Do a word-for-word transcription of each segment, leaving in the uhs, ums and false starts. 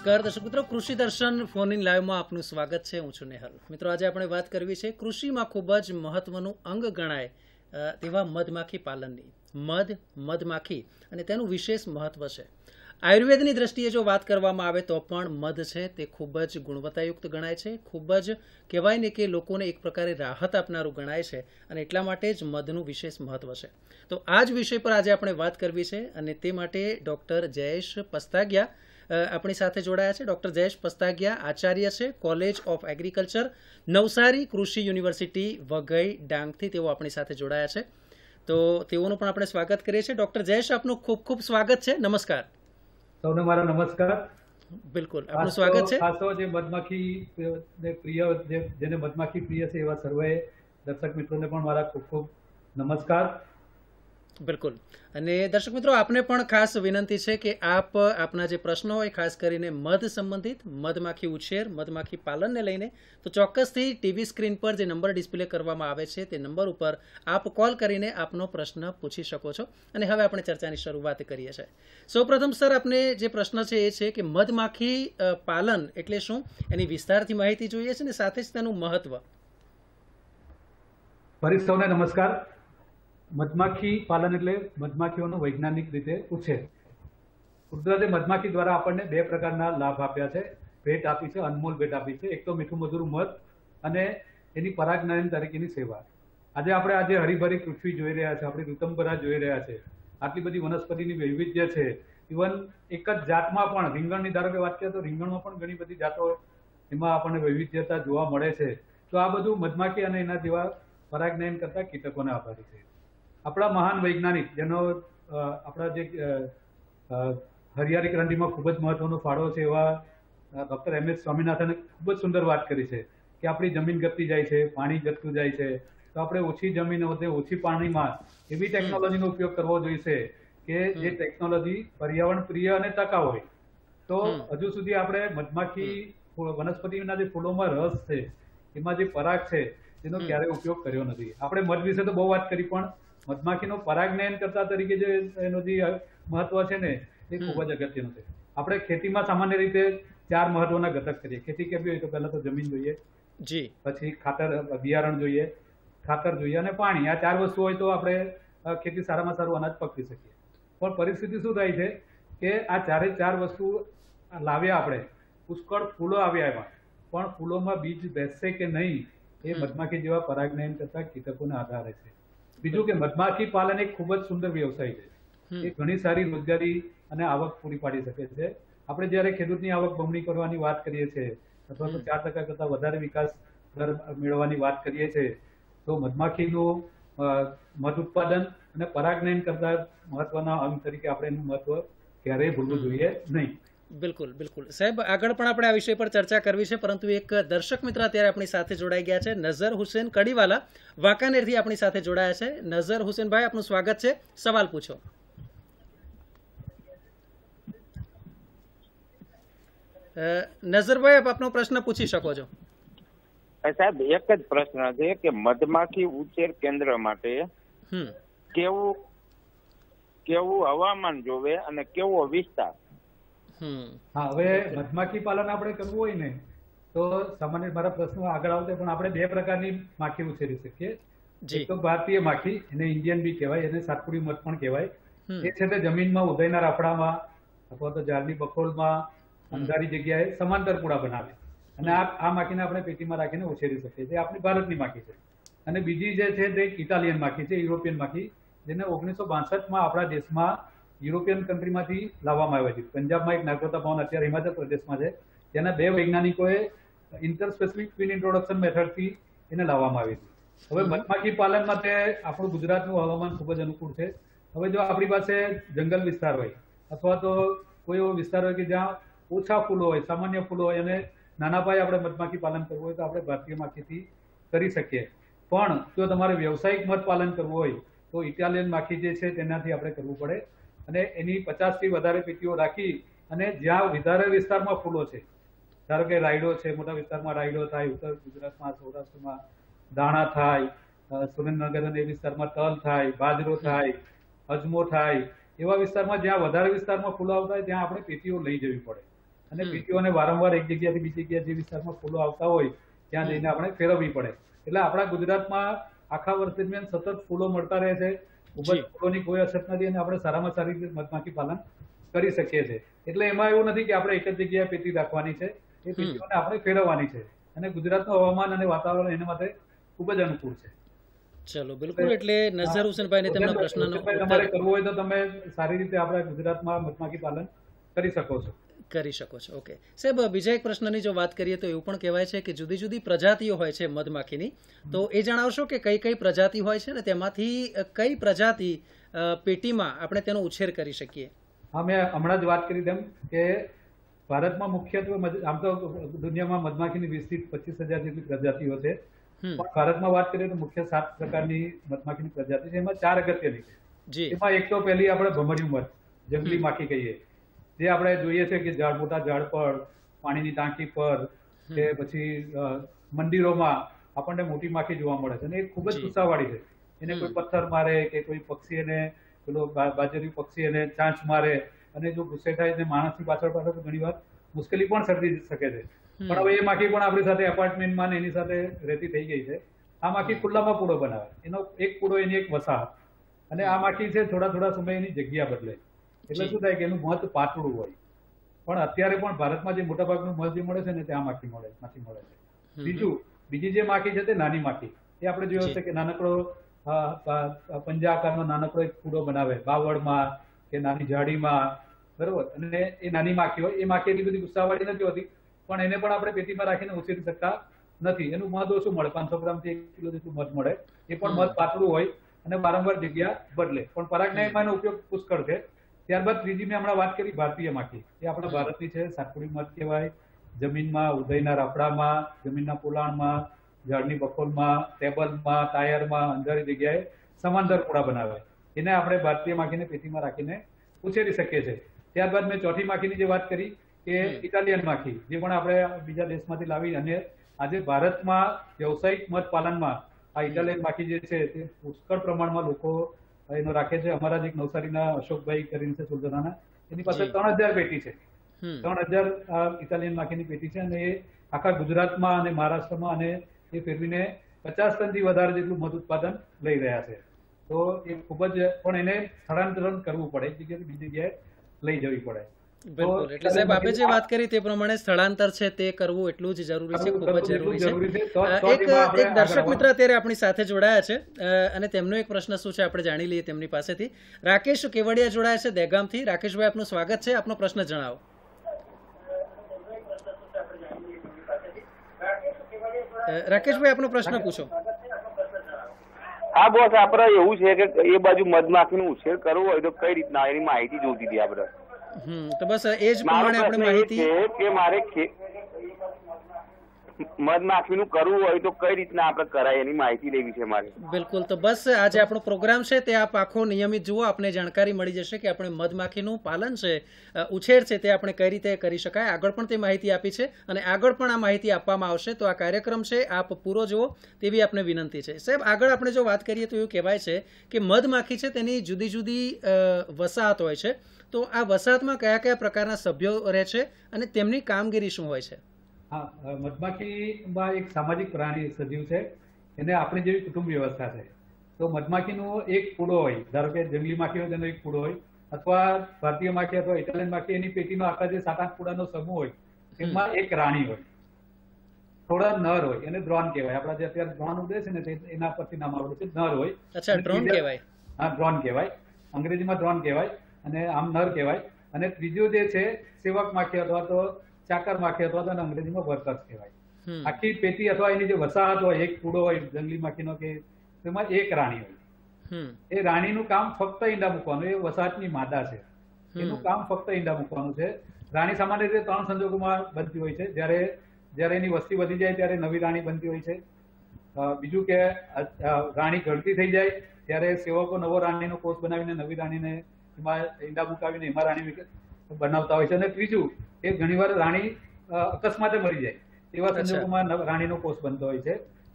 નમસ્કાર દર્શક મિત્રો, કૃષિ દર્શન ફોન ઇન લાઈવમાં આપનું સ્વાગત છે। હું છું નેહલ। મિત્રો, આજે આપણે વાત કરવી છે કૃષિમાં ખૂબ જ મહત્વનું અંગ ગણાય તેવા મધમાખી પાલનની। મધ, મધમાખી અને તેનું વિશેષ મહત્વ છે। આયુર્વેદની દ્રષ્ટિએ જો વાત કરવામાં આવે તો પણ મધ છે તે ખૂબ જ ગુણવત્તાયુક્ત ગણાય છે, ખૂબ જ કહેવાય ને કે લોકોને એક પ્રકારે રાહત આપનારું ગણાય છે અને એટલા માટે જ મધનું વિશેષ મહત્વ છે। તો આ જ વિષય પર આજે આપણે વાત કરવી છે અને તે માટે ડૉક્ટર જયેશ પસ્તાગિયા अपनी साथे जोड़ाया है। डॉक्टर जयेश पस्तागिया आचार्य है, कोलेज ऑफ एग्रीकल्चर नवसारी, कृषि यूनिवर्सिटी वगई डांग थी तेओ अपनी साथे जोड़ाया है। तो तेओनुं पण आपणे स्वागत करीए छीए। डॉक्टर जयेश, आपनुं खूब खूब स्वागत है। नमस्कार। सौने मारो नमस्कार। बिल्कुल आपनुं स्वागत है। खासो जे मधमाखी ने प्रिय जे जेने मधमाखी प्रिय छे एवा सर्वे दर्शक मित्रों ने पण मारा खूब खूब नमस्कार। बिल्कुल। दर्शक मित्रों, आपने पण खास विनंती है कि आप आपना जे प्रश्न होय खास करीने मध संबंधित, मधमाखी उछेर, मधमाखी पालन ने लईने, तो चोक्कसथी टीवी स्क्रीन पर जे नंबर डिस्प्ले करवामां आवे छे ते नंबर उपर आप कॉल करीने आपनो प्रश्न पूछी शको छो। अने हवे आपणे चर्चानी शरूआत करीए छीए। सौप्रथम सर, आपने जे प्रश्न छे ए छे कि मधमाखी पालन एटले शुं, एनी विस्तारथी माहिती जोईए छे ने साथे ज तेनुं महत्व। फरी सौने नमस्कार। मधमाखी पालन एटले मधमाखीओनो वैज्ञानिक रीते उछेर। कुदरते मधमाखी द्वारा आपणे बे प्रकारना लाभ आप्या छे, भेट आपी छे, अनमोल भेट आपी छे। एक तो मीठू मधुर मध अने एनी परागनयन तरीकेनी सेवा। आजे आपणे आजे हरीभरी पृथ्वी जोई रह्या छे, आपणी ऋतंबरा जोई रह्या छे, आटली बधी वनस्पतिनी वैविध्य छे। इवन एक ज जातमां पण રીંગણની धारो के वात करीए तो રીંગણमां पण घणी बधी जातो एमां आपणे वैविध्यता जोवा मळे छे। तो आ बधुं मधमाखी अने एना जेवा परागनयन करता कीटकोने आभारी छे। अपना महान वैज्ञानिक जेनो अपना जे हरियारी क्रांति में खूब ज महत्वनो फाळो छे एवा डॉक्टर एम एस स्वामीनाथने खूब ज सुंदर बात करी है कि आपणी जमीन घटती जाए छे, पाणी घटतुं जाए छे, तो आपणे ओछी जमीन होते ओछी पाणी में एवी टेक्नोलॉजीनो उपयोग करवो जोईए कि जे टेक्नोलॉजी पर्यावरण प्रिय अने टका होय। तो हजू सुधी आपणे मधमाखी वनस्पतिना जे फूलोमां रस छे एमां जे पराग छे तेनो क्यारे उपयोग कर्यो नथी। आपणे मध विषे तो बहु वात करी पण मधमाखीनो परागनयन करता तरीके जे एनो जे महत्व छे ने ए खूब ज अगत्यनुं छे। आपणे खेतीमां सामान्य रीते चार महत्वना घटक छे। खेती केवी होय तो पहेला तो जमीन जोईए जी, पछी खातर बियारण जोईए, खातर जोईए अने पाणी। आ चार वस्तु होय तो आपणे खेती सारामां सारुं अनाज पकवी शकीए। पण परिस्थिति शुं थाय छे के आ चारे चार वस्तु लाव्या आपणे, पुष्कळ फूलो आव्या एमां, पण फूलोमां बीज बेसशे के नहीं ए मधमाखी जेवा परागनयन करता कीटकोना आधारे छे। बीजू के मधमाखी पालन एक खूब ज सुंदर व्यवसाय है। ये घनी सारी रोजगारी अने आवक पूरी पाड़ी सके छे। आपणे ज्यारे खेडूतनी आवक बमणी करवानी वात करीए छे अथवा तो चार टका करता वधारे विकास दर मेळववानी वात करीए छे तो मधमाखीनो मध उत्पादन अने परागनयन करता महत्वना अंग तरीके आपणे एनुं महत्व क्यारेय भूलवुं जोईए नहीं। बिल्कुल बिल्कुल साहेब, आगळ पण आपणे आ विषय पर चर्चा करवी छे, परंतु एक दर्शक मित्र त्यारे आपणी साथे जोड़ाई गया छे। नजर हुसैन कड़ीवाला वाकानेरथी आपणी साथे जोड़ाया छे। नजर हुसैन भाई, आपनुं स्वागत छे। सवाल पूछो। नजर भाई, आप आपनो प्रश्न पूछी शको छो। साहेब, एक ज प्रश्न छे के मधमाखी उछेर केंद्र माटे केवुं केवुं हवामान जोवे अने केवो विस्तार। हाँ, हमें मधमाखी पालन आपणे करवुं होय ने तो सामान्य मारा प्रश्न आगळ आवते पण आपणे बे प्रकारनी माखी उछेरी सकीए। एक तो भारतीय माखी एने इंडियन बी कहेवाय, एने सातपुड़ी मध पण कहेवाय। ए छे ते जमीनमां उदयना राफडामां अथवा तो झाडनी बखोलमां अंधारी जग्याए समांतर पूडा बनावे अने आ आ माखीने आपणे पेटीमां राखीने उछेरी सकीए छीए। आपणी भारतनी माखी छे। अने बीजी जे छे ते इटालियन माखी छे, युरोपियन माखी, जेने ओगणीस सौ बासठ मां आपणा देशमां यूरोपियन कंट्री में लावामां आवी छे। पंजाब में एक नागोता भवन अत्यारे हिमाचल प्रदेश में है। तेना बे वैज्ञानिकोए interspecific queen introduction method थी एने लावामां आवी छे। हवे मधमाखी पालन माटे आपणुं गुजरातनुं हवामान खूब ज अनुकूल छे। हवे जो आपणी पासे जंगल विस्तार होय अथवा तो कोई एवो विस्तार होय के ज्यां ओछा फूलो होय, सामान्य फूलो होय अने नाना पाये आपणे मधमाखी पालन करवुं होय तो आपणे भारतीय माखीथी करी शकीए। पण जो तमारे व्यावसायिक मध पालन करवुं होय तो इटालियन माखी जे छे तेनाथी आपणे करवुं पड़े। पचास थी वधारे पेटीओ राखी अने ज्यां विधारे विस्तारमां फूलो छे, धारो के रायडो छे, मोटा विस्तारमां रायडो थाय, उत्तर गुजरातमां, सौराष्ट्रमां दाणा थाय, सुरेन्द्रनगर अने विस्तारमां तल थाय, बाजरो थाय, अजमो थाय, एवा विस्तारमां ज्यां वधारे विस्तारमां फूलो आवताय त्यां आपणे पेटीओ लई जवी पड़े। અને પીટીઓને વારંવાર એક જગ્યાથી બીજી જગ્યા જે વિસ્તારમાં ફૂલો આવતા હોય ત્યાં જઈને આપણે ફેરવવી પડે. એટલે આપણા ગુજરાતમાં આખા વર્ષ દરમિયાન સતત ફૂલો મળતા રહે છે, ઉપજ ફૂલોની કોઈ અછત નથી અને આપણે સારામાં સારી રીતે મધમાખી પાલન કરી શકીએ છીએ. એટલે એમાં એવું નથી કે આપણે એક જ જગ્યાએ પેટી રાખવાની છે, એ પેટીઓને આપણે ફેરવવાની છે અને ગુજરાતનું હવામાન અને વાતાવરણ એના માટે ખૂબ જ અનુકૂળ છે. ચલો બિલકુલ. એટલે નજર હુસેનભાઈને તેમના પ્રશ્નનો તમારે કરવો હોય તો તમે સારી રીતે આપણા ગુજરાતમાં મધમાખી પાલન કરી શકો છો. કરી શકો છો. ઓકે સાહેબ, બીજા એક પ્રશ્નની જો વાત કરીએ તો એવું પણ કહેવાય છે કે જુદી જુદી પ્રજાતિઓ હોય છે મધમાખીની, તો એ જણાવશો કે કઈ કઈ પ્રજાતિ હોય છે ને તેમાંથી કઈ પ્રજાતિ પેટીમાં આપણે તેનો ઉછેર કરી શકીએ? હા, મેં હમણાં જ વાત કરી તેમ કે ભારતમાં મુખ્યત્વે આમ તો દુનિયામાં મધમાખીની વીસ થી પચીસ હજાર જેટલી પ્રજાતિઓ છે. ભારતમાં વાત કરીએ તો મુખ્ય સાત પ્રકારની મધમાખીની પ્રજાતિ છે. એમાં ચાર અગત્યની છે. એમાં એક તો પહેલી આપણે ભમરિયું મધ, જંગલી માખી કહીએ, જે આપણે જોઈએ છે કે ઝાડ મોટા ઝાડ પર, પાણીની ટાંકી પર કે પછી મંદિરોમાં આપણને મોટી માખી જોવા મળે છે અને એ ખૂબ જ ગુસ્સાવાળી છે. એને કોઈ પથ્થર મારે કે કોઈ પક્ષી એને પેલો બાજરી પક્ષી એને ચાંચ મારે અને જો ગુસ્સે થાય તો માણસની પાછળ પાછળ ઘણી વાર મુશ્કેલી પણ સર્જી શકે છે. પણ હવે એ માખી પણ આપણી સાથે એપાર્ટમેન્ટમાં એની સાથે રહેતી થઈ ગઈ છે. આ માખી ખુલ્લામાં પૂડો બનાવે, એનો એક પૂડો એની એક વસાહત અને આ માખી છે થોડા થોડા સમય એની જગ્યા બદલે. એટલે શું થાય કે એનું મધ પાતળું હોય, પણ અત્યારે પણ ભારતમાં જે મોટાભાગનું મધ જે મળે છે ને તે આ માખી મળે માખી મળે છે. બીજું બીજી જે માખી છે તે નાની માખી, એ આપણે જોયું છે કે નાનકડો પંજા આકારનો નાનકડો એક પૂડો બનાવે બાવળમાં કે નાની જાડીમાં, બરોબર, અને એ નાની માખી હોય. એ માખી એટલી બધી ગુસ્સાવાળી નથી હોતી પણ એને પણ આપણે પેટીમાં રાખીને ઉછેરી શકતા નથી. એનું મધ ઓછું મળે, પાંચસો ગ્રામ થી એક કિલો જેટલું મધ મળે. એ પણ મધ પાતળું હોય અને વારંવાર જગ્યા બદલે, પણ પરાગનાયમાં એનો ઉપયોગ પુષ્કળ છે. ત્યારબાદ ત્રીજી મેં હમણાં વાત કરી ભારતીય માખી, એ આપણા ભારતની છે. સાતપુડી મધ કહેવાય. જમીનમાં ઉદયના રાફડામાં, જમીનના પોલાણમાં, ઝાડની બફોલમાં, ટેબલમાં, ટાયરમાં, અંધારી જગ્યાએ સમાંતર પૂળા બનાવે. એને આપણે ભારતીય માખીને પેટીમાં રાખીને ઉછેરી શકીએ છીએ. ત્યારબાદ મેં ચોથી માખીની જે વાત કરી કે ઇટાલિયન માખી, જે પણ આપણે બીજા દેશમાંથી લાવી અને આજે ભારતમાં વ્યવસાયિક મધ પાલનમાં આ ઇટાલિયન માખી જે છે તે પુષ્કળ પ્રમાણમાં લોકો એનો રાખે છે. અમારા જ એક નવસારીના અશોકભાઈ કરીને છે સુલતાનાના, એની પાસે ત્રણ હજાર પેટી છે. ત્રણ હજાર ઇટાલિયન માખીની પેટી છે અને એ આખા ગુજરાતમાં અને મહારાષ્ટ્રમાં અને એ ફેરવીને પચાસ ટનથી વધારે જેટલું મધ ઉત્પાદન લઈ રહ્યા છે. તો એ ખૂબ જ, પણ એને સ્થળાંતરણ કરવું પડે, એક જગ્યાએથી બીજી જગ્યાએ લઈ જવી પડે. બિલકુલ. એટલે સાહેબ આપે જે વાત કરી તે પ્રમાણે સ્થળાંતર છે તે કરવું એટલું જ જરૂરી છે, ખૂબ જ જરૂરી છે. એક એક દર્શક મિત્ર અત્યારે આપણી સાથે જોડાયા છે અને તેમનો એક પ્રશ્ન શું છે આપણે જાણી લઈએ તેમની પાસેથી. રાકેશ કેવડિયા જોડાયા છે દહેગામથી. રાકેશભાઈ આપનું સ્વાગત છે, આપનો પ્રશ્ન જણાવો. રાકેશભાઈ આપનો પ્રશ્ન પૂછો. હા બોસ, આપડે એવું છે કે એ બાજુ મધમાખીનો ઉછેર કરવો હોય તો કઈ રીતના એની માહિતી જોઈતી હતી આપડે? તો બસ એ જ પ્રમાણે આપણે માહિતી કે મારે મધમાખીનું કરવું હોય તો કઈ રીતના આપણે કરાય એની માહિતી લેવી છે મારે. બિલકુલ. તો બસ આજે આપણો પ્રોગ્રામ છે તે આપ આખો નિયમિત જુઓ, આપને જાણકારી મળી જશે કે આપણે મધમાખીનું પાલન છે, ઉછેર છે તે આપણે કઈ રીતે કરી શકાય. આગળ પણ તે માહિતી આપી છે અને આગળ પણ આ માહિતી આપવામાં આવશે. તો આ કાર્યક્રમ છે આપ પૂરો જુઓ તેવી આપને વિનંતી છે. સાહેબ આગળ આપણે જો વાત કરીએ તો એવું કહેવાય છે કે મધમાખી છે તેની જુદી જુદી વસાહત હોય છે. તો આ વસાહતમાં કયા કયા પ્રકારના સભ્યો રહે છે અને તેમની કામગીરી શું હોય છે? હા, મધમાખીમાં એક સામાજિક પ્રાણી સજીવ છે, એને આપણી જેવી કુટુંબ વ્યવસ્થા છે. તો મધમાખીનો એક પૂડો હોય, ધારો કે જંગલી માખી હોય તેનો એક પૂડો હોય, અથવા ભારતીય માખી અથવા ઇટાલિયન માખી, એની પેટીનો આખા જે સાત આઠ પૂડાનો સમૂહ હોય એમાં એક રાણી હોય, થોડા નર હોય, એને ડ્રોન કહેવાય. આપણા જે અત્યારે ડ્રોન ઉડે છે ને એના પરથી નામ આવડે છે, નર હોય. અચ્છા, ડ્રોન કહેવાય. હા, ડ્રોન કહેવાય, અંગ્રેજીમાં ડ્રોન કહેવાય અને આમ નર કહેવાય. અને ત્રીજું જે છે સેવક માખી અથવા તો ચાકર માખી અથવા તો અંગ્રેજીમાં વર્કર્સ કહેવાય. આખી પેટી અથવા એની જે વસાહત હોય, એક કૂડો હોય જંગલી માખીનો કે તેમાં એક રાણી હોય. એ રાણીનું કામ ફક્ત ઈંડા મૂકવાનું, એ વસાહતની માદા છે, એનું કામ ફક્ત ઈંડા મૂકવાનું છે. રાણી સામાન્ય રીતે ત્રણ સંજોગોમાં બનતી હોય છે. જયારે જયારે એની વસ્તી વધી જાય ત્યારે નવી રાણી બનતી હોય છે. બીજું કે રાણી ઘડતી થઈ જાય ત્યારે સેવકો નવો રાણીનો કોષ બનાવીને નવી રાણીને ઈંડા મુકાવીને એમાં રાણી બનાવતા હોય છે. અને ત્રીજું એ ઘણીવાર રાણી અકસ્માતે મરી જાય એવા સંજોગોમાં રાણીનો કોષ બનતો હોય છે.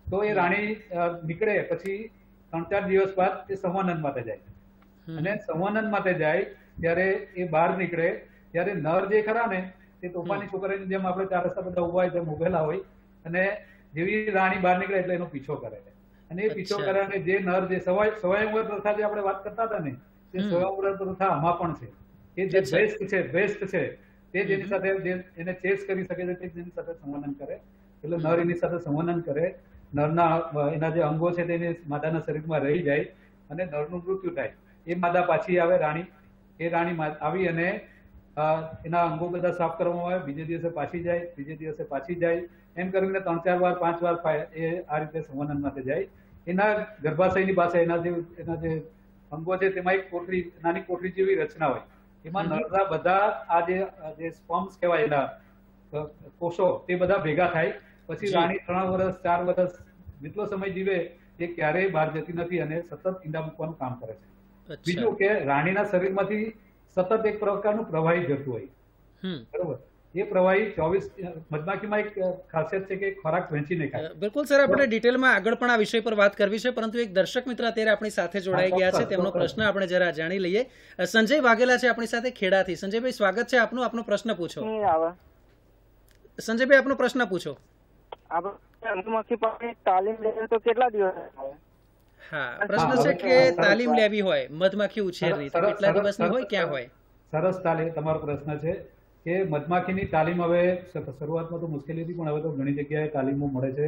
તો એ રાણી નીકળે પછી ત્રણ ચાર દિવસ બાદ એ સંવનન માટે જાય અને સંવનન માટે જાય ત્યારે એ બહાર નીકળે ત્યારે નર જે ખરા ને તે તોફાની છોકરાની જેમ આપણે ચાર રસ્તા બધા ઉભા હોય તેમ ઉભેલા હોય અને જેવી રાણી બહાર નીકળે એટલે એનો પીછો કરે છે. અને એ પીછો કરવાને જે નર જે સ્વયંવર પ્રથા જે આપણે વાત કરતા હતા ને તે સ્વયંવર પ્રથા આમાં પણ છે. એ જે બેસ્ટ છે બેસ્ટ છે તે જેની સાથે એને ચેસ કરી શકે છે તે જેની સાથે સંવનન કરે એટલે નર એની સાથે સંવનન કરે, નરના એના જે અંગો છે તેને માદાના શરીરમાં રહી જાય અને નરનું મૃત્યુ થાય. એ માદા પાછી આવે રાણી, એ રાણી આવી અને એના અંગો બધા સાફ કરવામાં આવે, બીજે દિવસે પાછી જાય, બીજે દિવસે પાછી જાય, એમ કરીને ત્રણ ચાર વાર પાંચ વાર એ આ રીતે સંવનન માટે જાય. એના ગર્ભાશયની પાસે એના જે એના જે અંગો છે તેમાં એક કોઠરી, નાની કોઠરી જેવી રચના હોય, એમાં નરના બધા આ જે સ્પમ્સ કહેવાય એના કોષો તે બધા ભેગા થાય. પછી રાણી ત્રણ વર્ષ ચાર વર્ષ જેટલો સમય જીવે એ ક્યારેય બહાર જતી નથી અને સતત ઈંડા મૂકવાનું કામ કરે છે. બીજું કે રાણીના શરીરમાંથી સતત એક પ્રકારનું પ્રવાહી જતું હોય, બરોબર, એ પ્રવાહી ચોવીસ મધમાખીમાં એક ખાસિયત છે કે ખોરાક વહેંચીને ખાય. બિલકુલ સર, આપણે ડિટેલમાં આગળ પણ આ વિષય પર વાત કરવી છે, પરંતુ એક દર્શક મિત્ર અત્યારે આપણી સાથે જોડાઈ ગયા છે, તેમનો પ્રશ્ન આપણે જરા જાણી લઈએ. સંજય વાઘેલા છે આપણી સાથે ખેડાથી. સંજયભાઈ સ્વાગત છે આપનું, આપનો પ્રશ્ન પૂછો. સંજયભાઈ આપનો પ્રશ્ન પૂછો. મધમાખી પાસે તાલીમ લેવી તો કેટલા દિવસ? હા, પ્રશ્ન છે કે તાલીમ લેવી હોય મધમાખી ઉછેરવી તો કેટલા દિવસની હોય, ક્યાં હોય? સરસ તાલીમ, તમારો પ્રશ્ન છે કે મધમાખીની તાલીમ હવે શરૂઆતમાં તો મુશ્કેલી હતી, પણ હવે તો ઘણી જગ્યાએ તાલીમો મળે છે.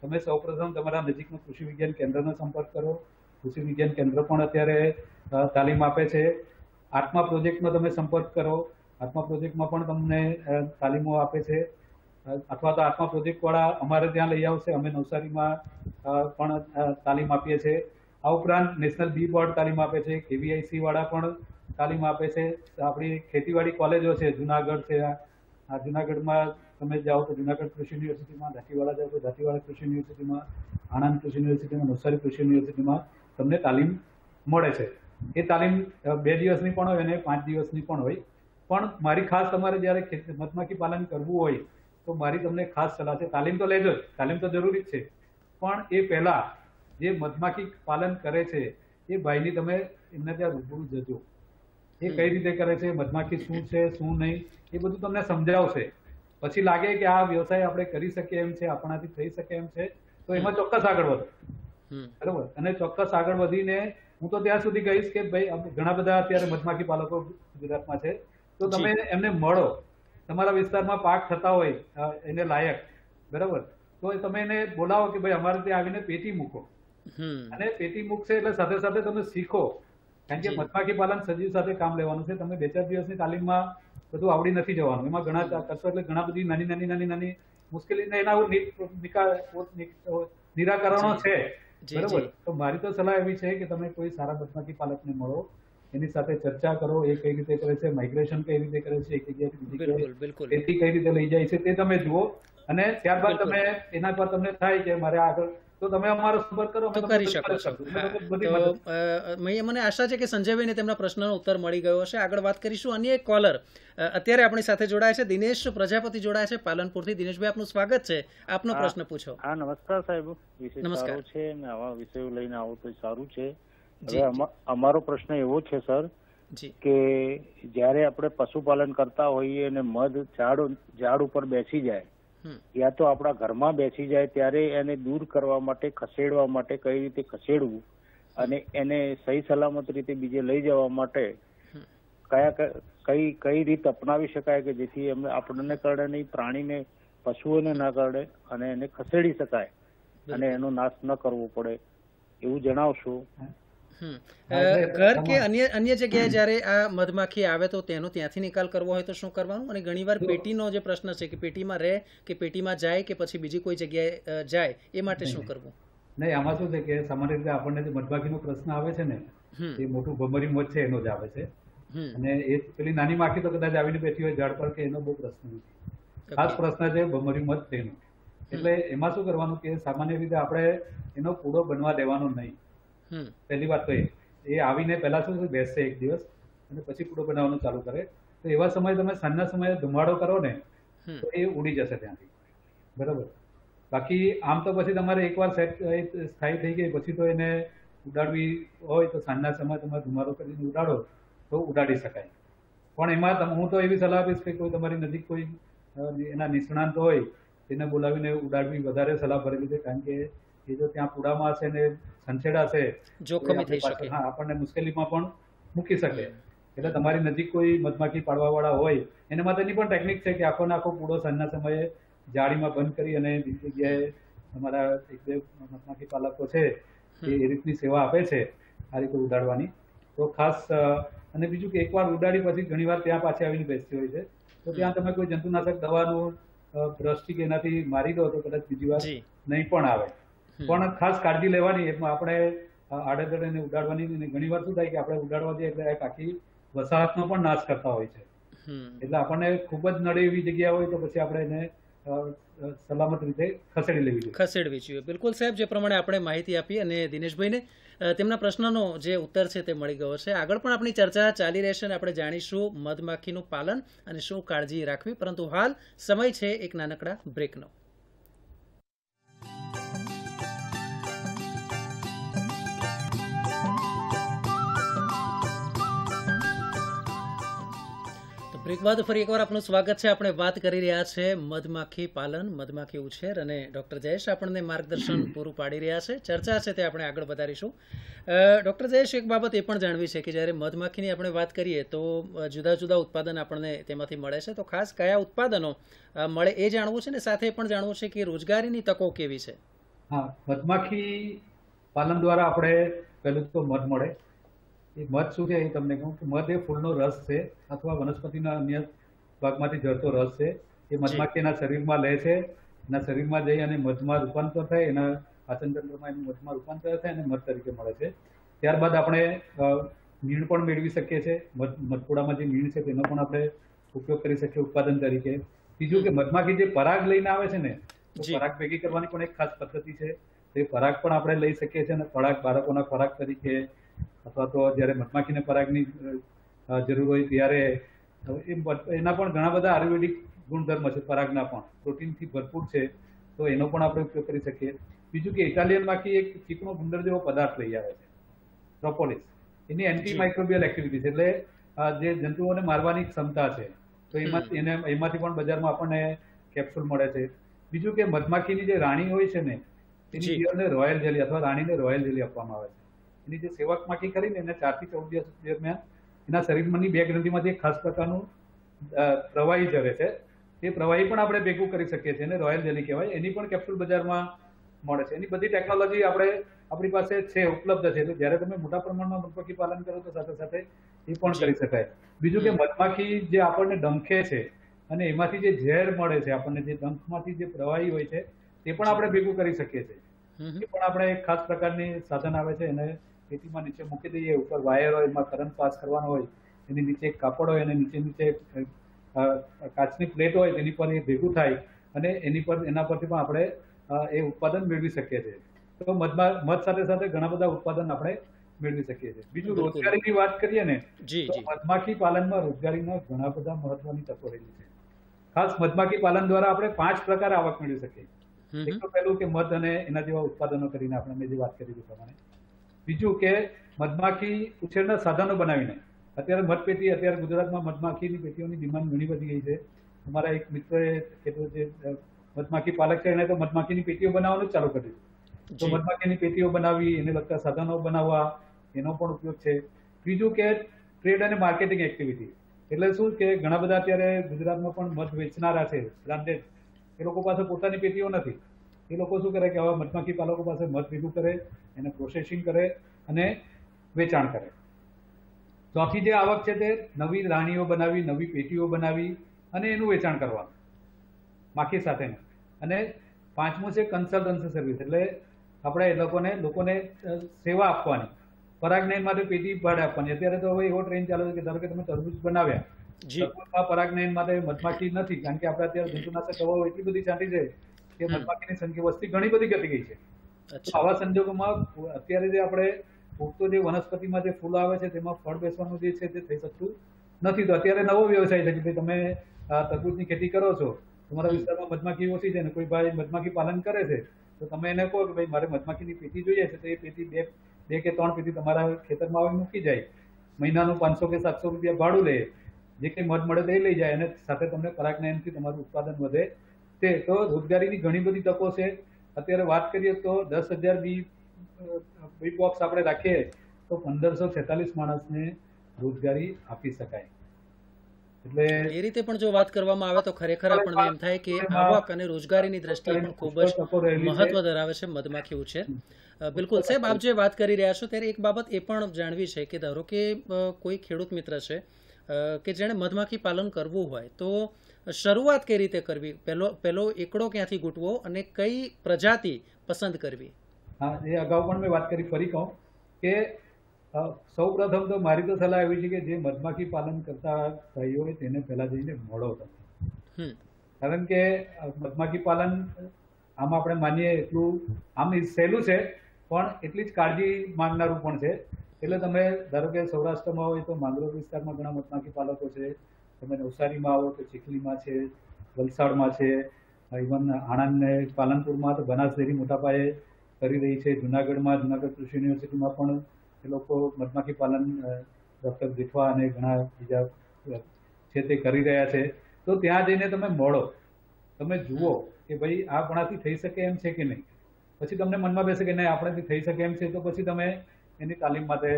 તમે સૌપ્રથમ તમારા નજીકનું કૃષિ વિજ્ઞાન કેન્દ્રનો સંપર્ક કરો. કૃષિ વિજ્ઞાન કેન્દ્ર પણ અત્યારે તાલીમ આપે છે. આત્મા પ્રોજેક્ટનો તમે સંપર્ક કરો, આત્મા પ્રોજેક્ટમાં પણ તમને તાલીમો આપે છે. અથવા તો આત્મા પ્રોજેક્ટ વાળા અમારે ત્યાં લઈ આવશે, અમે નવસારીમાં પણ તાલીમ આપીએ છીએ. આ ઉપરાંત નેશનલ બી બોર્ડ તાલીમ આપે છે, કેવીઆઈસી વાળા પણ તાલીમ આપે છે. આપણી ખેતીવાડી કોલેજો છે, જુનાગઢ છે, આ જુનાગઢમાં તમે જાઓ તો જુનાગઢ કૃષિ યુનિવર્સિટીમાં, રાઠીવાલા જાઓ તો રાઠીવાલા કૃષિ યુનિવર્સિટીમાં, આનંદ કૃષિ યુનિવર્સિટીમાં, નવસારી કૃષિ યુનિવર્સિટીમાં તમને તાલીમ મળે છે. એ તાલીમ બે દિવસની પણ હોય અને પાંચ દિવસની પણ હોય. પણ મારી ખાસ તમારે જ્યારે મધમાખી પાલન કરવું હોય તો મારી તમને ખાસ સલાહ છે, તાલીમ તો લેજો જ, તાલીમ તો જરૂરી જ છે, પણ એ પહેલા જે મધમાખી પાલન કરે છે એ ભાઈની તમે એમને ત્યાં રૂબરૂ જજો. એ કઈ રીતે કરે છે, મધમાખી શું છે શું નહીં એ બધું તમને સમજાવશે. પછી લાગે કે આ વ્યવસાય આપણે કરી શકીએ એમ છે, આપણાથી થઈ શકે એમ છે, તો એમાં ચોક્કસ આગળ વધો, બરોબર. અને ચોક્કસ આગળ વધીને હું તો ત્યાં સુધી કહીશ કે ભાઈ ઘણા બધા અત્યારે મધમાખી પાલકો ગુજરાતમાં છે, તો તમે એમને મળો. તમારા વિસ્તારમાં પાક થતા હોય એને લાયક, બરાબર, તો તમે એને બોલાવો કે ભાઈ અમારે ત્યાં આવીને પેટી મૂકો, અને પેટી મૂકશે એટલે સાથે સાથે તમે શીખો. કારણ કે મધમાખી પાલન સજીવ સાથે કામ લેવાનું છે. તમે બે ચાર દિવસની તાલીમમાં બધું આવડી નથી જવાનું, એમાં ઘણા કરશો એટલે ઘણા બધી નાની નાની નાની નાની મુશ્કેલીને એના નિરાકરણો છે, બરાબર. તો મારી તો સલાહ એવી છે કે તમે કોઈ સારા મધમાખી પાલકને મળો, એની સાથે ચર્ચા કરો, એ કઈ રીતે કરે છે, માઇગ્રેશન કઈ રીતે કરે છે, એક જગ્યાએથી બીજી કઈ રીતે લઈ જાય છે તે તમે જુઓ, અને ત્યારબાદ તમે એના પર તમને થાય કે મારે આગળ તો તમે અમારો સંપર્ક કરો, અમે કરી શકો છો. મને આશા છે કે સંજયભાઈને તેમના પ્રશ્નનો ઉત્તર મળી ગયો હશે. આગળ વાત કરીશું અન્ય એક કોલર, અત્યારે આપણી સાથે જોડાય છે દિનેશ પ્રજાપતિ, જોડાય છે પાલનપુરથી. દિનેશભાઈ આપનું સ્વાગત છે, આપનો પ્રશ્ન પૂછો. હા, નમસ્કાર સાહેબ. નમસ્કાર છે, આવા વિષયો લઈને આવો તો સારું છે. હવે અમારો પ્રશ્ન એવો છે સર કે જયારે આપણે પશુપાલન કરતા હોઈએ અને મધ ઝાડ ઝાડ ઉપર બેસી જાય યા તો આપણા ઘરમાં બેસી જાય, ત્યારે એને દૂર કરવા માટે, ખસેડવા માટે કઈ રીતે ખસેડવું અને એને સહી સલામત રીતે બીજે લઈ જવા માટે કયા કઈ કઈ રીત અપનાવી શકાય કે જેથી એમને આપણને કરડે નહીં, પ્રાણીને પશુઓને ના કરડે અને એને ખસેડી શકાય અને એનો નાશ ન કરવો પડે, એવું જણાવશો? ઘર કે અન્ય અન્ય જગ્યાએ જયારે આ મધમાખી આવે તો તેનો ત્યાંથી નિકાલ કરવો હોય તો શું કરવાનું? અને ઘણીવાર પેટીનો જે પ્રશ્ન છે કે પેટીમાં રહે કે પેટીમાં જાય કે પછી બીજી કોઈ જગ્યાએ જાય, એ માટે શું કરવું? નહીં, આમાં શું છે કે સામાન્ય રીતે આપણને જે મધમાખીનો પ્રશ્ન આવે છે ને એ મોટું ભમરી મધ છે એનો જ આવે છે, અને એ પેલી નાની માખી તો કદાચ આવીને બેઠી હોય ઝાડ પર કે એનો બહુ પ્રશ્ન નથી. ખાસ પ્રશ્ન છે ભમરી મધ તેનો. એટલે એમાં શું કરવાનું કે સામાન્ય રીતે આપણે એનો કૂડો બનવા દેવાનો નહીં. પહેલી વાત તો એ એ આવીને પહેલા શું બેસશે એક દિવસ અને પછી કૂડો બનાવવાનું ચાલુ કરે, તો એવા સમયે તમે સાંજના સમયે ધુમાડો કરો ને તો એ ઉડી જશે ત્યાંથી, બરાબર. બાકી આમ તો પછી તમારે એકવાર સેટ સ્થાયી થઈ ગઈ પછી તો એને ઉડાડવી હોય તો સાંજના સમયે તમે ધુમાડો કરીને ઉડાડો તો ઉડાડી શકાય. हूँ तो एवं सलाह आपीश कि तमारी नजीक कोई एना निष्णांत होय तेने बोलावीने उडाडवी वधारे सलाहभरी छे, कारण के ये जो त्यां पूडामां हशे ने संछेडाशे जोखमी थई शके, हाँ आपणे मुश्केलीमां पण मूकी शके। एटले तमारी नजीक कोई मधमाखी पाडवावाळा होय एना माटेनी पण टेक्निक छे कि आखो ने आखो पूडो सांजना समये जाळीमां बंद करी अने बीजी जग्याए अमारा एक जे मधमाखी पालको छे ए रीतनी सेवा आपे छे आ रीते उडाडवानी। तो खास अने बीजुं के एकवार उडाडी पछी घणीवार त्यां पाछी आवीने बेसती होय छे, तो त्यां तमे कोई जंतुनाशक दवानो ब्रशथी के एनाथी मारी दो तो कदाच बीजी वार नहीं पण आवे, पण खास काळजी लेवानी। एटले आपणे आडेधडेने उडाडवानी ने घणीवार शुं थाय के आपणे उडाडवा दे एटले एक आखी वसाहतनो पण नाश करता होय छे। एटले आपणे खूब ज नडे एवी जग्या होय तो पछी आपणे एने सलामत रीते खसेडी लेवी जोईए, खसेडवी जोईए। बिलकुल साहेब, जे प्रमाणे आपणे माहिती आपी अने दिनेशभाईने તેમના પ્રશ્નનો જે ઉત્તર છે તે મળી ગયો છે। આગળ પણ આપણી ચર્ચા ચાલી રહેશે અને આપણે જાણીશું મધમાખીનું પાલન અને શું કાળજી રાખવી, પરંતુ હાલ સમય છે એક નાનકડા બ્રેકનો। બ્રેક બાદ ફરી એકવાર આપનું સ્વાગત છે। આપણે વાત કરી રહ્યા છે મધમાખી પાલન, મધમાખી ઉછેર, અને ડૉક્ટર જયેશ આપણને માર્ગદર્શન પૂરું પાડી રહ્યા છે। ચર્ચા છે તે આપણે આગળ વધારીશું। ડૉક્ટર જયેશ, એક બાબત એ પણ જાણવી છે કે જ્યારે મધમાખીની આપણે વાત કરીએ તો જુદા જુદા ઉત્પાદન આપણને તેમાંથી મળે છે, તો ખાસ કયા ઉત્પાદનો મળે એ જાણવું છે, ને સાથે પણ જાણવું છે કે રોજગારીની તકો કેવી છે। હા, મધમાખી પાલન દ્વારા આપણે પહેલું તો મધ મળે। मध शू है तमने कहूँ कि मध ए फूलनो रस है अथवा वनस्पतिना अन्य भागमांथी झरतो रस है। ये मधमाखी एना शरीरमां ले छे, एना शरीरमां जई अने मधमां रूपांतर थाय, एना पाचनतंत्रमां एनु मधमां रूपांतर थाय अने मध तरीके मळे छे। त्यारबाद आपणे मीण पण मेळवी शकीए छे। मध मधपुड़ामां जे मीण छे तेनो पण आपणे उपयोग करी शकीए उत्पादन तरीके। बीजुं के मधमाखी जे पराग लईने आवे छे ने पराग भेगी करवानी पण एक खास पद्धति छे, ते पराग पण आपणे लई शकीए छे अने पराग बाळकोना पराग तरीके अथवा तो जय मधमाखी पराग की जरूर हो तरह एना घना बदा आयुर्वेदिक गुणधर्म है। परागना प्रोटीन थी भरपूर है तो एनो आप उपयोग कर सकी। बीजू कि इटालियन माखी एक चीकनो गुंडर जो पदार्थ लई आवे छे, प्रोपोलिस। एनी एंटी माइक्रोबियल एक्टिविटी है एटले जंतुओं ने मारवानी क्षमता है, तो एमांथी पण बजार में आपणे केप्सूल मळे छे। बीजू कि मधमाखी राणी होय छे ने एनी रॉयल जेली अथवा राणी ने रॉयल जेली आपवामां आवे छे। सेवक माखी करीने चार थी चौदह दिवस दरमियान शरीर में बे ग्रंथिमांथी एक खास प्रकार प्रवाही जरे छे, प्रवाही पण आपणे भेगुं करी शकीए छीए अने रॉयल जेली कहेवाय। एनी पण केप्सूल बजारमां मळे छे। एनी बधी टेक्नोलॉजी आपणे आपणी पासे छे, उपलब्ध छे। एटले ज्यारे तमे मोटा प्रमाणमां मधमाखी पालन करो तो साथे साथे ए पण करी शकाय। बीजुं के मधमाखी जे आपणे डंखे छे अने एमांथी जे झेर मळे छे आपणे, जे डंखमांथी जे प्रवाही होय छे ते पण आपणे भेगुं करी शकीए छीए। ए पण आपणे एक खास प्रकारनी साधन आवे छे, एने खेती में नीचे मूकी दईए, ऊपर वायर होय, एमां करंट पास करवानो होय, एनी नीचे एक कापड़ होय, एनी नीचे नीचे काचनी प्लेट होय, तेनी पर ए भेगुं थाय अने एनी पर एना परथी पण आपणे ए उत्पादन मेळवी शकीए छीए। तो मधमा मध साथे साथे घणा बधा उत्पादन आपणे मेळवी शकीए छीए। बीजुं रोजगारीनी वात करीए ने तो मधमाखी पालनमां रोजगारीना घणा बधा महत्वनी तको रहेली छे। खास मधमाखी पालन द्वारा आपणे पांच प्रकार आवक मेळवी शकीए। एक तो पहेलुं के मध अने एना जेवा उत्पादनो करीने आपणे में जे वात करी ए प्रमाणे। बीजू के मधमाखी उछेरना साधनों बनावीने अत्यारे मधपेटी, अत्यारे गुजरात में मधमाखी पेटीओनी डिमांड घणी वधी गई छे। अमारा एक मित्र कीधुं जे मधमाखी पालक छे एणे तो मधमाखीनी पेटीओ बनाववानुं चालू कर्युं। तो मधमाखीनी पेटीओ बनावी, एने लगता साधनों बनाववा, एनो पण उपयोग छे। बीजू के ट्रेड अने मार्केटिंग एक्टिविटी एटले शुं के घणा बधा अत्यारे गुजरातमां पण मध वेचनारा छे, ब्रांडेड। ए लोको पासे पोतानी पेटीओ नथी। ये लोग शू करे कि हवा मधमाखी पालकों पास मध भेगू करे, एने प्रोसेसिंग करे अने वेचाण करे। चौथी जे आवक छे ते नवी राणीओ बनावी, नवी पेटीओ बनावी अने एनुं वेचाण करवानुं माखी साथे। अने पांचमो छे कन्सल्टन्सी सर्विस, एटले आपणे लोकोने लोकोने सेवा आपवानी। परागनयन माटे पेटी भाड़े आपवानी। अत्यारे तो हवे एवो ट्रेंड चाले छे कि धारो के तमे तरबूज बनाव्या, तरबूजमां परागनयन माटे मधमाखी नथी, कारण के आपणे अत्यारे जंतुनाशक दवाओ एटली बधी छांटी छे के मधमाखी की संख्या वस्ती घणी बधी घटी गई है। अच्छा, आवा संजोगोमां अत्यारे जे आपणे उगतो जे वनस्पतिमां जे फूल आवे छे तेमां फळ बेसवानुं जे छे ते थई शकतुं नथी। तो अत्यारे नवो व्यवसाय छे के तमे तरबूजनी खेती करो छो, तमारा विस्तारमां मधमाखी ओछी छे ने कोई भाई मधमाखी पालन करे छे तो तमे एने कहो के भाई मारे मधमाखीनी पेटी जोईए छे, तो ए पेटी बे बे के त्रण पेटी तमारा खेतरमां आवी मूकी जाय, महीनानुं पांच सौ के सात सौ रुपया भाड़ुं લે જે કંઈ મધ મળે તે લઈ જાય અને સાથે તમને પરાગનયનથી તમારું ઉત્પાદન વધે તે તો રોજગારીની ઘણી બધી તકો છે। અત્યારે વાત કરીએ તો દસ હજાર બી બી બોક્સ આપણે રાખીએ તો પંદરસો છેતાલીસ માણસને રોજગારી આપી શકાય। એટલે એ રીતે પણ જો વાત કરવામાં આવે તો ખરેખર આપણને એમ થાય કે આવક અને રોજગારીની દ્રષ્ટિએ પણ ખૂબ જ મહત્વ ધરાવે છે મધમાખી ઉછેર। बिल्कुल साहब, आप जो बात करी रहा छो त्यारे एक बाबत ए पण जाणवी छे के धारो के कोई खेडूत मित्र छे के जेणे मधमाखी पालन करवू होय तो शरूआत कई रीते करवी, पहेलो पहेलो एकड़ो क्यांथी गूंटवो अने कई प्रजाति पसंद करवी। हाँ, ये अगाऊ पण मैं बात करी, फरी कहूँ के सौ प्रथम तो मारी तो सलाह एवी छे के जे मधमाखी पालन करता थई होय तेने पहेला जईने मोड़ो तमे, कारण के मधमाखी पालन आम आपणे मानीए एटलू आम सहेलू छे पण એટલી જ કાળજી માંગનારું પણ છે। એટલે તમે ધારો કે સૌરાષ્ટ્રમાં હોય તો માંગરોળ વિસ્તારમાં ઘણા મધમાખી પાલકો છે, તમે નવસારીમાં આવો તો ચીખલીમાં છે, વલસાડમાં છે, ઇવન આણંદ ને પાલનપુરમાં તો બનાસ ડેરી મોટા પાયે કરી રહી છે, જુનાગઢમાં જુનાગઢ કૃષિ યુનિવર્સિટીમાં પણ એ લોકો મધમાખી પાલન ડોક્ટર જીઠવા અને ઘણા બીજા છે તે કરી રહ્યા છે। તો ત્યાં જઈને તમે મળો, તમે જુઓ કે ભાઈ આ આપણાથી થઈ શકે એમ છે કે નહીં, પછી તમને મનમાં બેસે કે નહીં આપણે થઈ શકે એમ છે તો પછી તમે એની તાલીમ માટે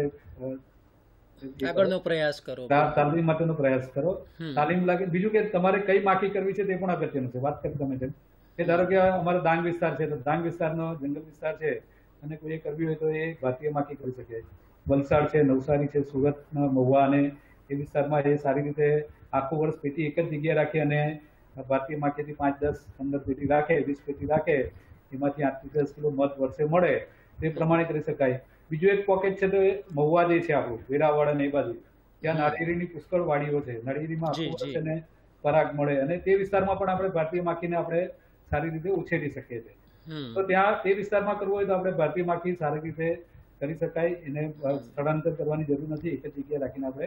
આગળનો પ્રયાસ કરો, તાલીમ માટેનો પ્રયાસ કરો, તાલીમ લાગે। બીજું કે તમારે કઈ માખી કરવી છે તે પણ અગત્યનું છે। વાત કરી તમે તેમ કે ધારો કે અમારો ડાંગ વિસ્તાર છે તો ડાંગ વિસ્તારનો જંગલ વિસ્તાર છે અને કોઈ કરવી હોય તો એ ભારતીય માખી કરી શકે। વલસાડ છે, નવસારી છે, સુરતના મહુવા અને એ વિસ્તારમાં એ સારી રીતે આખું વર્ષ પેટી એક જ જગ્યાએ રાખે અને ભારતીય માખીથી પાંચ દસ પંદર પેટી રાખે, વીસ પેટી રાખે, એમાંથી આઠથી દસ કિલો મધ વર્ષે મળે તે પ્રમાણે કરી શકાય। બીજું એક પોકેટ છે તો મહુવા જે છે આપણું વેરાવળ અને એ બાજુ ત્યાં નાળિયેરીની પુષ્કળ વાડીઓ છે, નાળિયેરીમાં પરાગ મળે અને તે વિસ્તારમાં પણ આપણે ભારતીય માખીને આપણે સારી રીતે ઉછેરી શકીએ છીએ। તો ત્યાં તે વિસ્તારમાં કરવું હોય તો આપણે ભારતીય માખી સારી રીતે કરી શકાય, એને સ્થળાંતર કરવાની જરૂર નથી, એક જ જગ્યાએ રાખીને આપણે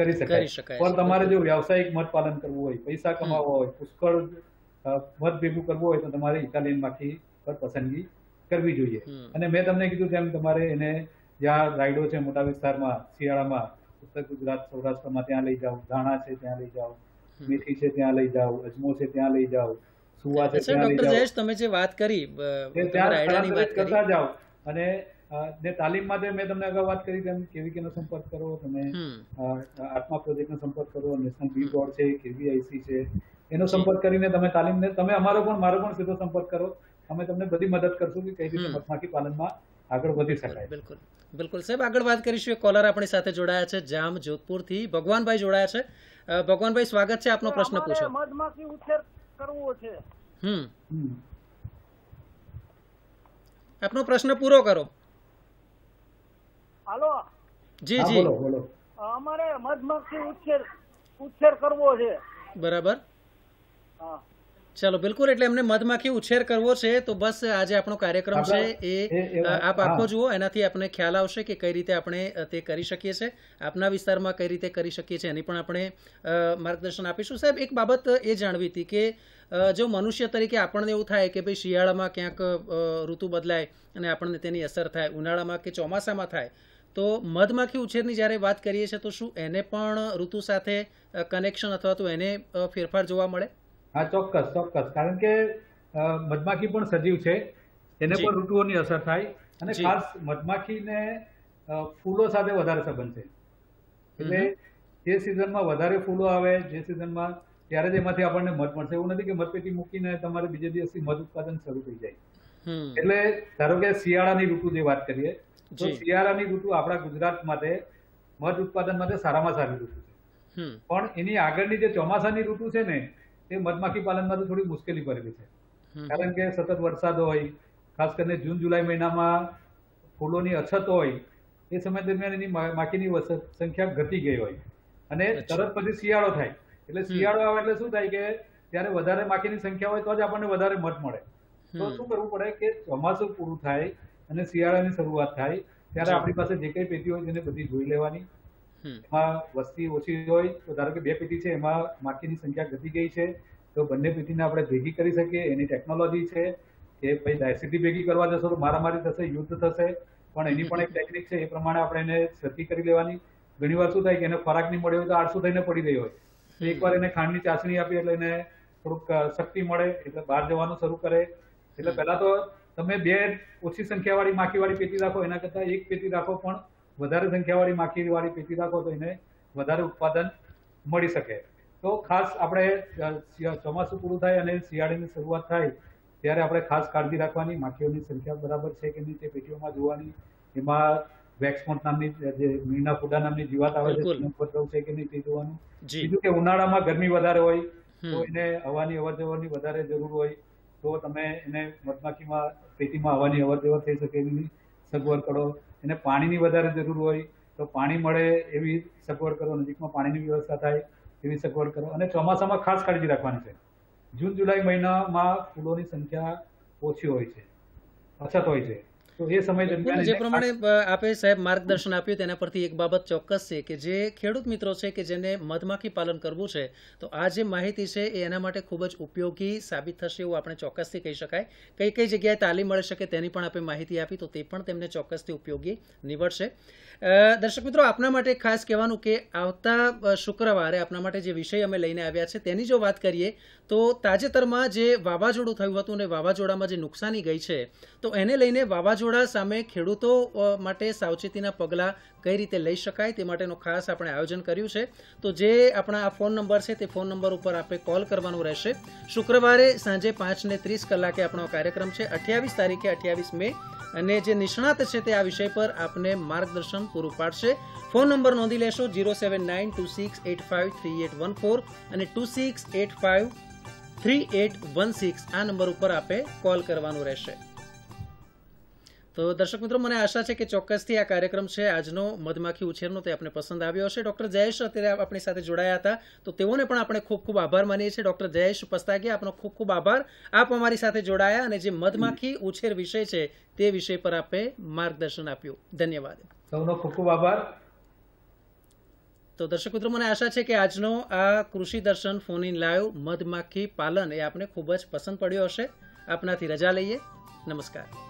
કરી શકાય। પણ તમારે જો વ્યવસાયિક મધ પાલન કરવું હોય, પૈસા કમાવવા હોય, પુષ્કળ મધ ભેગું કરવું હોય તો તમારે ઇટાલિયન માખી પસંદગી કરવી જોઈએ। અને મેં તમને કીધું તેમ તમારે એને જ્યાં રાયડો છે મોટા વિસ્તારમાં શિયાળામાં ઉત્તર ગુજરાત સૌરાષ્ટ્રમાં ત્યાં લઈ જાઓ, ધાણા છે ત્યાં લઈ જાઓ, મેથી છે ત્યાં લઈ જાઓ, અજમો છે ત્યાં લઈ જાઓ, સુવા છે ત્યાં લઈ જાઓ, તમે જે વાત કરી રાયડાની વાત કરતા જાઓ અને જે તાલીમ માટે મેં તમને અગાઉ વાત કરી તેમ કેવીકે નો સંપર્ક કરો, તમે આત્મા પ્રોજેક્ટ નો સંપર્ક કરો, નેશનલ બી બોર્ડ છે, કેવીઆઈસી છે એનો સંપર્ક કરીને તમે તાલીમને તમે અમારો પણ મારો પણ સીધો સંપર્ક કરો, અમે તમને બધી મદદ કરશું કે કઈ રીતે મધમાખી પાલનમાં આગળ વધી શકાય। બિલકુલ બિલકુલ સાહેબ, આગળ વાત કરીશું। એક કોલર આપણી સાથે જોડાયા છે, જામ જોધપુરથી ભગવાનભાઈ જોડાયા છે। ભગવાનભાઈ સ્વાગત છે આપનો, પ્રશ્ન પૂછો। મધમાખી ઉછેર કરવો છે, હમ આપનો પ્રશ્ન પૂરો કરો। હાલો, જી જી બોલો। અમારે મધમાખી ઉછેર ઉછેર કરવો છે, બરાબર। હા चलो बिल्कुल, एटले हमने मधमाखी उछेर करवो छे तो बस आज आपनो कार्यक्रम छे ए आप आखो जुओ, एनाथी आपने ख्याल आवशे के कई रीते आपणे ते करी शकीए छे, आपना विस्तारमां कई रीते करी शकीए छे, एनी पण आपणे मार्गदर्शन आपीशुं। साहेब एक बाबत ए जाणवी हती के जो मनुष्य तरीके આપણને એવું થાય કે ભાઈ શિયાળામાં ક્યાંક ઋતુ બદલાય અને આપણને તેની અસર થાય, ઉનાળામાં કે ચોમાસામાં થાય, તો મધમાખી ઉછેરની જ્યારે વાત કરીએ છીએ તો શું એને પણ ઋતુ સાથે કનેક્શન અથવા તો એને ફેરફાર જોવા મળે? हाँ चौक्स चौक्स, कारण के मधमाखी पण सजीव है, एने पण ऋतुओनी असर थाय अने खास मधमाखी ने फूलों साथे वधारे संबंध है। जे सीजन में वधारे फूलों आवे जे सीजन में त्यारे ज एमांथी आपणे मध मळशे, एवुं नथी के मधपेटी मूकीने तमारे बीजे दिवसथी मध उत्पादन शरू थई जाय। एटले धारो के शियाळानी ऋतु जे वात करीए तो शियाळानी ऋतु आपणा गुजरात माटे मध उत्पादन माटे सारामां सारी ऋतु छे, पण एनी आगळनी जे चोमासानी ऋतु छे ने એ મધમાખી પાલનમાં તો થોડી મુશ્કેલી પડેલી છે, કારણ કે સતત વરસાદ હોય, ખાસ કરીને જૂન જુલાઈ મહિનામાં ફૂલોની અછત હોય, એ સમય દરમિયાન એની માખીની સંખ્યા ઘટી ગઈ હોય અને તરત પછી શિયાળો થાય, એટલે શિયાળો આવે એટલે શું થાય કે ત્યારે વધારે માખીની સંખ્યા હોય તો જ આપણને વધારે મધ મળે। તો શું કરવું પડે કે ચોમાસું પૂરું થાય અને શિયાળાની શરૂઆત થાય ત્યારે આપણી પાસે જે કઈ પેટી હોય તેને બધી જોઈ લેવાની, એમાં વસ્તી ઓછી હોય તો ધારો કે બે પેટી છે એમાં માખીની સંખ્યા ઘટી ગઈ છે તો બંને પેટીને આપણે ભેગી કરી શકીએ, એની ટેકનોલોજી છે કે ભાઈ ડાયસિટી ભેગી કરવા જશો તો મારામારી થશે, યુદ્ધ થશે, પણ એની પણ એક ટેકનિક છે, એ પ્રમાણે આપણે એને સરખી કરી લેવાની। ઘણી વાર શું થાય કે એને ખોરાક નહીં મળ્યો હોય તો આળસુ થઈને પડી રહ્યો હોય, એકવાર એને ખાંડની ચાસણી આપી એટલે એને થોડુંક શક્તિ મળે એટલે બહાર જવાનું શરૂ કરે. એટલે પહેલા તો તમે બે ઓછી સંખ્યાવાળી માખીવાળી પેટી રાખો એના કરતાં એક પેટી રાખો પણ વધારે સંખ્યાવાળી માખીવાળી પેટી રાખો તો એને વધારે ઉત્પાદન મળી શકે. તો ખાસ આપણે ચોમાસું પૂરું થાય અને શિયાળાની શરૂઆત થાય ત્યારે આપણે ખાસ કાળજી રાખવાની, માખીઓની સંખ્યા બરાબર છે કે નહીં તે પેટીઓમાં જોવાની, એમાં વેક્સમોન્ટ નામની જે મીના ફૂડા નામની જીવાત આવે છે એનો ઉપદ્રવ છે કે નહીં તે જોવાનું. બીજું કે ઉનાળામાં ગરમી વધારે હોય તો એને હવાની અવર જવરની વધારે જરૂર હોય તો તમે એને મધમાખીમાં પેટીમાં હવાની અવર જવર થઈ શકે એની સગવડ કરો. એને પાણીની વધારે જરૂર હોય તો પાણી મળે એવી સગવડ કરો, નજીકમાં પાણીની વ્યવસ્થા થાય એવી સગવડ કરો. અને ચોમાસામાં ખાસ કાળજી રાખવાની છે, જૂન જુલાઈ મહિનામાં ફૂલોની સંખ્યા ઓછી હોય છે, અછત હોય છે, તો એ સમય દરમિયાન જે પ્રમાણે આપે સાહેબ માર્ગદર્શન આપ્યું તેના પરથી એક બાબત ચોક્કસ છે કે જે ખેડૂત મિત્રો છે કે જેને મધમાખી પાલન કરવું છે તો આ જે માહિતી છે એ એના માટે ખૂબ જ ઉપયોગી સાબિત થશે એવું આપણે ચોક્કસથી કહી શકાય. કઈ કઈ જગ્યાએ તાલીમ મળી શકે તેની પણ આપણે માહિતી આપી તો તે પણ તેમને ચોક્કસથી ઉપયોગી નીવડશે. દર્શક મિત્રો, આપના માટે ખાસ કહેવાનું કે આવતા શુક્રવારે આપના માટે જે વિષય અમે લઈને આવ્યા છે તેની જો વાત કરીએ તો તાજેતરમાં જે વાવાઝોડું થયું હતું અને વાવાઝોડામાં જે નુકસાની ગઈ છે તો એને લઈને વાવાઝોડા સામે ખેડૂતો માટે સાવચેતીના પગલાં કઈ રીતે લઈ શકાય તે માટેનું ખાસ આપણે આયોજન કર્યું છે. તો જે આપણા આ ફોન નંબર છે તે ફોન નંબર ઉપર આપણે કોલ કરવાનું રહેશે. શુક્રવારે સાંજે પાંચને ત્રીસ કલાકે આપણો કાર્યક્રમ છે અઠ્યાવીસ તારીખે અઠ્યાવીસ મે અને જે નિષ્ણાત છે તે આ વિષય પર આપને માર્ગદર્શન પૂરું પાડશે. ફોન નંબર નોંધી લેશો zero seven nine two six eight five three eight one four અને two six eight five three eight one six, આ નંબર ઉપર આપે કોલ કરવાનું રહેશે. તો દર્શક મિત્રો, મને આશા છે કે ચોક્કસથી આ કાર્યક્રમ છે આજનો મધમાખી ઉછેરનો તે આપને પસંદ આવ્યો હશે. ડૉક્ટર જયેશ અત્યારે આપણી સાથે જોડાયા હતા તો તેઓને પણ આપણે ખૂબ ખૂબ આભાર માનીએ છીએ. ડૉક્ટર જયેશ પસ્તાગીયા, આપનો ખૂબ ખૂબ આભાર, આપ અમારી સાથે જોડાયા અને જે મધમાખી ઉછેર વિષય છે તે વિષય પર આપે માર્ગદર્શન આપ્યું. ધન્યવાદ, સૌનો ખૂબ ખૂબ આભાર. તો દર્શક મિત્રો, મને આશા છે કે આજનો આ કૃષિ દર્શન ફોન ઇન લાઈવ મધમાખી પાલન એ આપને ખૂબ જ પસંદ પડ્યો હશે. આપનાથી રજા લઈએ, નમસ્કાર.